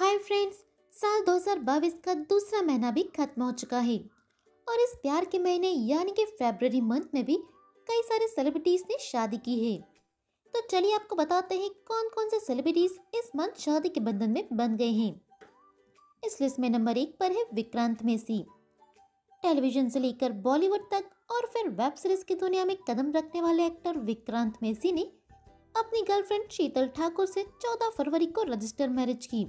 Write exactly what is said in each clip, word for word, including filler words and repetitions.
Hi friends, साल दो हज़ार बाईस का दूसरा महीना भी खत्म हो चुका है और इस प्यार के महीने यानी कि फरवरी मंथ में भी कई सारे सेलिब्रिटीज ने शादी की है। तो चलिए आपको बताते हैं कौन कौन से सेलिब्रिटीज इस मंथ शादी के बंधन में बंध गए हैं। इस लिस्ट में नंबर एक पर है विक्रांत मेसी। टेलीविजन से लेकर बॉलीवुड तक और फिर वेब सीरीज की दुनिया में कदम रखने वाले एक्टर विक्रांत मेसी ने अपनी गर्लफ्रेंड शीतल ठाकुर से चौदह फरवरी को रजिस्टर मैरिज की।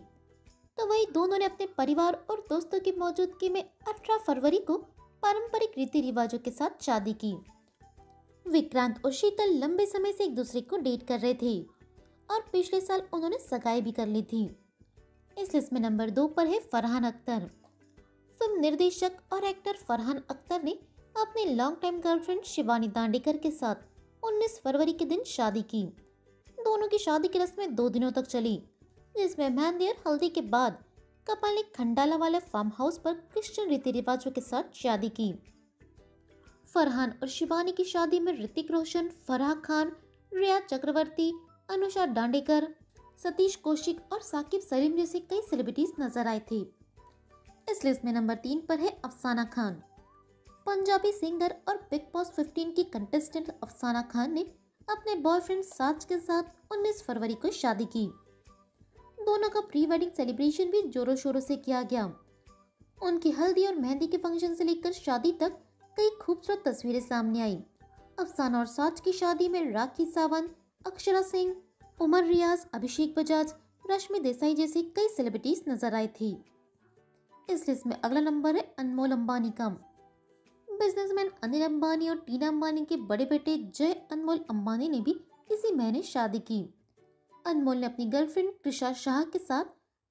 तो वही दोनों ने अपने परिवार और दोस्तों की मौजूदगी में अठारह फरवरी को पारंपरिक रीति रिवाजों के साथ शादी की। विक्रांत और शीतल लंबे समय से एक दूसरे को डेट कर रहे थे और पिछले साल उन्होंने सगाई भी कर ली थी। इस लिस्ट में नंबर दो पर है फरहान अख्तर। फिल्म निर्देशक और एक्टर फरहान अख्तर ने अपने long time girlfriend Shibani Dandekar के साथ उन्नीस फरवरी के दिन शादी की। दोनों की शादी की रस्में दो दिनों तक चली, जिसमें मेहंदी और हल्दी के बाद कपल ने खंडाला वाले फार्म हाउस पर क्रिश्चियन रीति रिवाजों के साथ शादी की। फरहान और शिबानी की शादी में ऋतिक रोशन, फराह खान, रिया चक्रवर्ती, अनुषा डांडेकर, सतीश कौशिक और साकिब सलीम जैसे कई सेलिब्रिटीज नजर आए थे। इस लिस्ट में नंबर तीन पर है अफसाना खान। पंजाबी सिंगर और बिग बॉस पंद्रह की कंटेस्टेंट अफसाना खान ने अपने बॉयफ्रेंड साज के साथ उन्नीस फरवरी को शादी की। दोनों का प्री वेडिंग सेलिब्रेशन भी जोरों शोरों से किया गया। उनकी हल्दी और मेहंदी के फंक्शन से लेकर शादी तक कई खूबसूरत तस्वीरें सामने आई। अफसाना और साज की शादी में राखी सावंत, अक्षरा सिंह, उमर रियाज, अभिषेक बजाज, रश्मि देसाई जैसे कई सेलिब्रिटीज नजर आए थे। इस लिस्ट में अगला नंबर है अनमोल अंबानी का। बिजनेसमैन अनिल अंबानी और टीना अंबानी के बड़े बेटे जय अनमोल अंबानी ने भी इसी महीने शादी की। अनमोल ने अपनी गर्लफ्रेंड कृषा शाह के साथ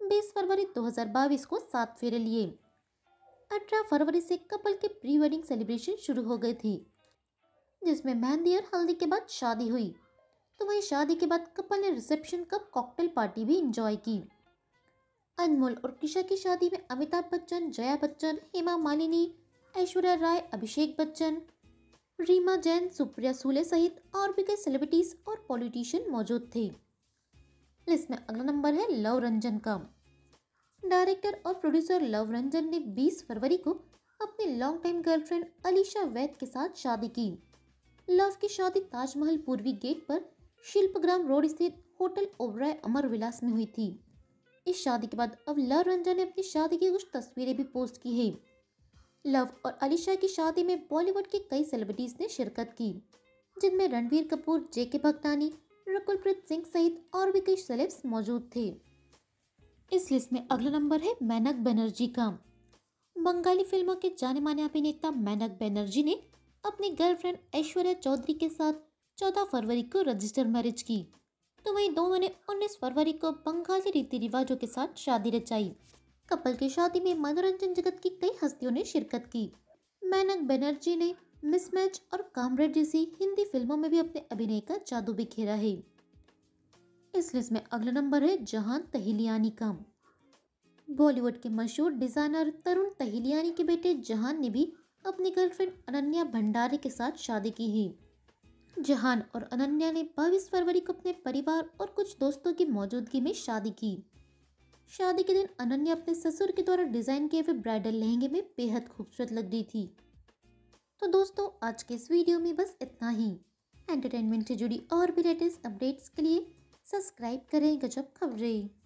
बीस फरवरी दो हज़ार बाईस को सात फेरे लिए। अठारह फरवरी से कपल के प्री वेडिंग सेलिब्रेशन शुरू हो गए थे, जिसमें मेहंदी और हल्दी के बाद शादी हुई। तो वहीं शादी के बाद कपल ने रिसेप्शन का कॉकटेल पार्टी भी इंजॉय की। अनमोल और कृषा की शादी में अमिताभ बच्चन, जया बच्चन, हेमा मालिनी, ऐश्वर्या राय, अभिषेक बच्चन, रीमा जैन, सुप्रिया सूले सहित और भी कई सेलिब्रिटीज और पॉलिटिशियन मौजूद थे। लिस्ट में अगला नंबर है लव रंजन का। डायरेक्टर और प्रोड्यूसर लव रंजन ने बीस फरवरी को अपने long time girlfriend Alisha Vaid के साथ शादी की। लव की शादी ताजमहल पूर्वी गेट पर शिल्पग्राम रोड स्थित होटल ओबराय अमर विलास में हुई थी। इस शादी के बाद अब लव रंजन ने अपनी शादी की कुछ तस्वीरें भी पोस्ट की है। लव और अलीशा की शादी में बॉलीवुड के कई सेलिब्रिटीज ने शिरकत की, जिनमें रणबीर कपूर, जेके भगतानी, रकुलप्रीत सिंह सहित और भी कई सेलेब्स मौजूद थे। इस लिस्ट में अगला नंबर है मेनक बनर्जी का। बंगाली फिल्मों के जाने माने अभिनेता मेनक बनर्जी ने अपनी गर्लफ्रेंड ऐश्वर्या चौधरी के साथ चौदह फरवरी को रजिस्टर मैरिज की। तो वहीं दोनों ने उन्नीस फरवरी को बंगाली रीति रिवाजों के साथ शादी रचाई। कपल की शादी में मनोरंजन जगत की कई हस्तियों ने शिरकत की। मेनक बनर्जी ने मिसमैच और कामरेड जैसी हिंदी फिल्मों में भी अपने अभिनय का जादू बिखेरा है। इस लिस्ट में अगला नंबर है जहान तहिलियानी का। बॉलीवुड के मशहूर डिजाइनर तरुण तहिलियानी के बेटे जहान ने भी अपनी गर्लफ्रेंड अनन्या भंडारे के साथ शादी की है। जहान और अनन्या ने बाईस फरवरी को अपने परिवार और कुछ दोस्तों की मौजूदगी में शादी की। शादी के दिन अनन्या अपने ससुर के द्वारा डिजाइन किए हुए ब्राइडल लहंगे में बेहद खूबसूरत लग रही थी। तो दोस्तों, आज के इस वीडियो में बस इतना ही। एंटरटेनमेंट से जुड़ी और भी लेटेस्ट अपडेट्स के लिए सब्सक्राइब करें गजब खबरें।